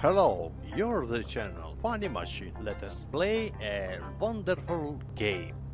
Hello, you're the channel Funny Machine. Let us play a wonderful game.